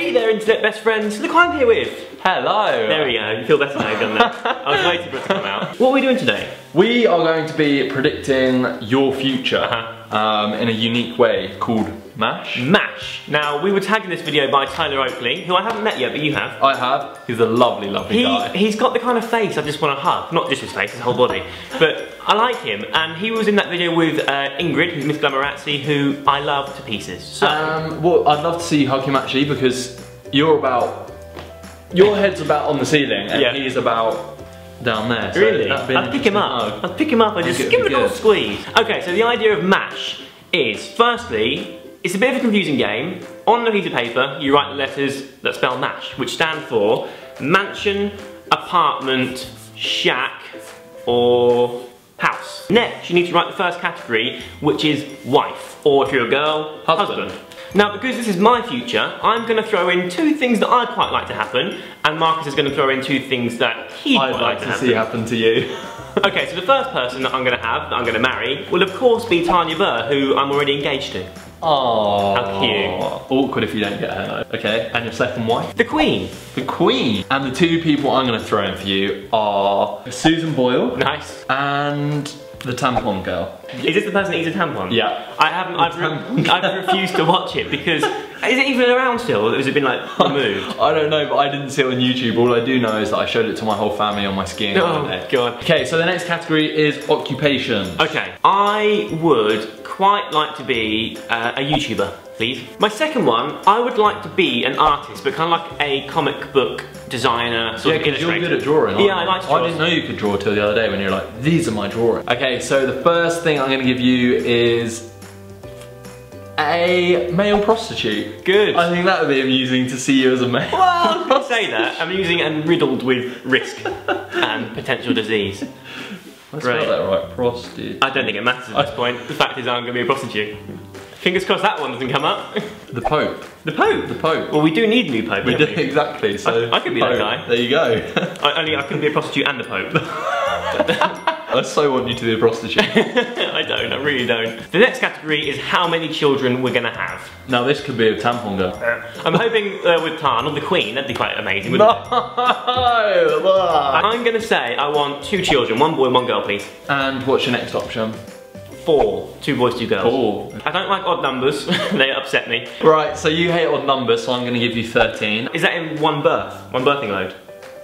Hey there, internet best friends. Look who I'm here with. Hello. There we go. You feel better now, don't you? I was waiting for it to come out. What are we doing today? We are going to be predicting your future in a unique way called MASH. MASH. Now, we were tagged in this video by Tyler Oakley, who I haven't met yet, but you have. I have. He's a lovely, lovely guy. He's got the kind of face I just want to hug. Not just his face, his whole body. But I like him, and he was in that video with Ingrid, who's Miss Glamorazzi, who I love to pieces. So, well, I'd love to see you hug him, actually, because you're about... Your head's about on the ceiling, and he's about... down there. So really? I'd pick him up. I'd pick him up and just give him a little squeeze. Okay, so the idea of MASH is, firstly, it's a bit of a confusing game. On the piece of paper, you write the letters that spell MASH, which stand for mansion, apartment, shack, or house. Next, you need to write the first category, which is wife, or if you're a girl, husband. Now, because this is my future, I'm going to throw in two things that I'd quite like to happen, and Marcus is going to throw in two things that he'd quite like to happen. See happen to you. Okay, so the first person that I'm going to have, that I'm going to marry, will of course be Tanya Burr, who I'm already engaged to. Oh, how cute. Awkward if you don't get her. Okay, and your second wife? The Queen. The Queen. And the two people I'm going to throw in for you are Susan Boyle. Nice. And... the tampon girl. Is this the person that eats a tampon? Yeah. I haven't, I've refused to watch it because, is it even around still? Or has it been like removed? I don't know, but I didn't see it on YouTube. All I do know is that I showed it to my whole family on my skiing holiday. Oh God. Okay, so the next category is occupation. Okay, I would quite like to be a YouTuber, please. My second one, I would like to be an artist, but kind of like a comic book designer, sort of illustrator. You're good at drawing, aren't you? Yeah, I like to draw. I didn't know you could draw till the other day when you were like, these are my drawings. Okay, so the first thing I'm going to give you is a male prostitute. Good. I think that would be amusing to see you as a male. Well, I can't say that. Amusing and riddled with risk and potential disease. That's right. That right, prostitute. I don't think it matters at this point. The fact is I'm going to be a prostitute. Fingers crossed that one doesn't come up. The Pope. The Pope? The Pope. Well, we do need a new Pope, we do, exactly. So I could be that guy. There you go. I couldn't be a prostitute and the Pope. I so want you to be a prostitute. I don't, I really don't. The next category is how many children we're gonna have. Now this could be a tampon girl. I'm hoping with Tan or the Queen, that'd be quite amazing, wouldn't it? No! I'm gonna say I want two children, one boy and one girl, please. And what's your next option? 4. 2 boys, 2 girls. 4. I don't like odd numbers, they upset me. Right, so you hate odd numbers, so I'm going to give you 13. Is that in one birth? One birthing load?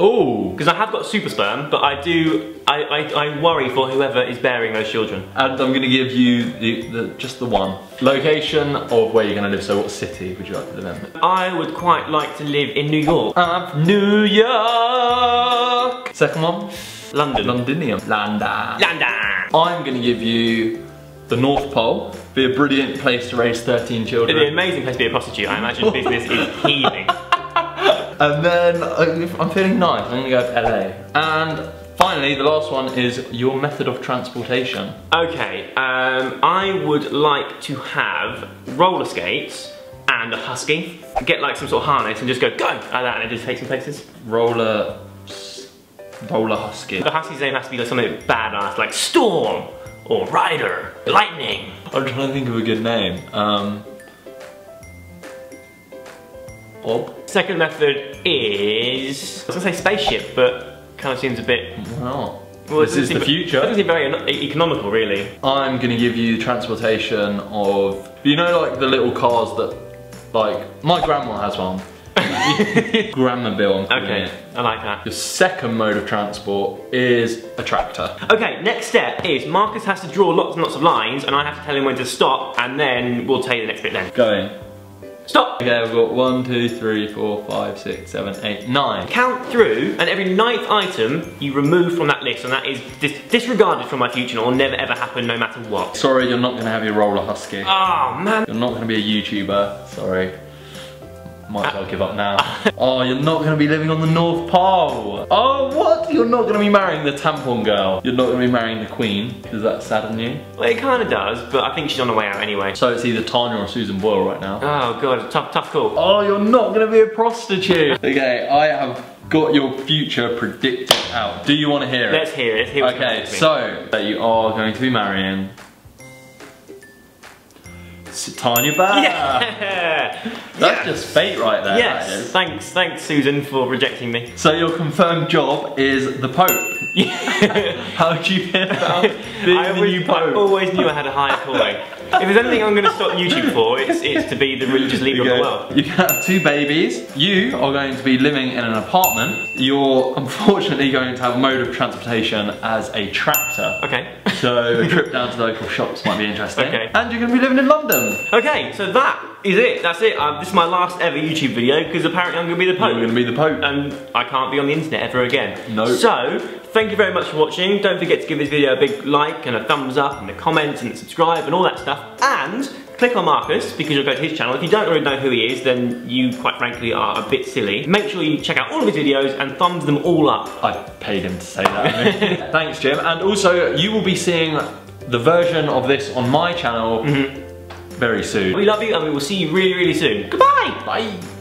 Oh, because I have got super sperm, but I do, I worry for whoever is bearing those children. And I'm going to give you just the one. Location of where you're going to live, so what city would you like to live in? I would quite like to live in New York. New York! Second one? London. Londinium. London. London! I'm going to give you... the North Pole. Be a brilliant place to raise 13 children. It'd be an amazing place to be a prostitute. I imagine business is heaving. And then, I'm feeling nice, I'm gonna go to LA. And finally, the last one is your method of transportation. Okay, I would like to have roller skates and a husky. Get like some sort of harness and just go like that, and it just takes some places. Roller husky. The husky's name has to be like something badass, like Storm. Or Rider, Lightning. I'm trying to think of a good name. Bob. Second method is, I was gonna say spaceship, but kind of seems a bit. Wow. Well, this is the future. It doesn't seem very economical, really. I'm gonna give you transportation of, you know, like the little cars that, like, my grandma has one. Grandmobile. Okay, I like that. Your second mode of transport is a tractor. Okay, next step is Marcus has to draw lots and lots of lines, and I have to tell him when to stop, and then we'll tell you the next bit then. Going. Stop! Okay, we've got 1, 2, 3, 4, 5, 6, 7, 8, 9. Count through, and every 9th item you remove from that list, and that is disregarded from my future and will never ever happen no matter what. Sorry, you're not going to have your roller husky. Oh, man. You're not going to be a YouTuber, sorry. Might as well give up now. Oh, you're not going to be living on the North Pole. Oh, what? You're not going to be marrying the tampon girl. You're not going to be marrying the Queen. Does that sadden you? Well, it kind of does, but I think she's on her way out anyway. So it's either Tanya or Susan Boyle right now. Oh, God. Tough call. Oh, you're not going to be a prostitute. Okay, I have got your future predicted out. Do you want to hear it? Let's hear it. Let's hear what's going to happen. Okay, so you are going to be marrying to Tanya Burr. Yeah. That's just fate right there. Yes, thanks Susan for rejecting me. So your confirmed job is the Pope. How do you feel about being the new Pope? I always knew I had a higher calling. If there's anything I'm going to stop YouTube for, it's to be the religious leader of the world. You can have 2 babies. You are going to be living in an apartment. You're unfortunately going to have a mode of transportation as a tractor. Okay. So a trip down to local shops might be interesting. Okay. And you're going to be living in London. Okay, so that is it. That's it. This is my last ever YouTube video because apparently I'm going to be the Pope. You're going to be the Pope. And I can't be on the internet ever again. No. So, thank you very much for watching. Don't forget to give this video a big like and a thumbs up and a comment and a subscribe and all that stuff. And click on Marcus because you'll go to his channel. If you don't already know who he is, then you quite frankly are a bit silly. Make sure you check out all of his videos and thumbs them all up. I paid him to say that. Thanks, Jim. And also, you will be seeing the version of this on my channel very soon. We love you and we will see you really, really soon. Goodbye. Bye.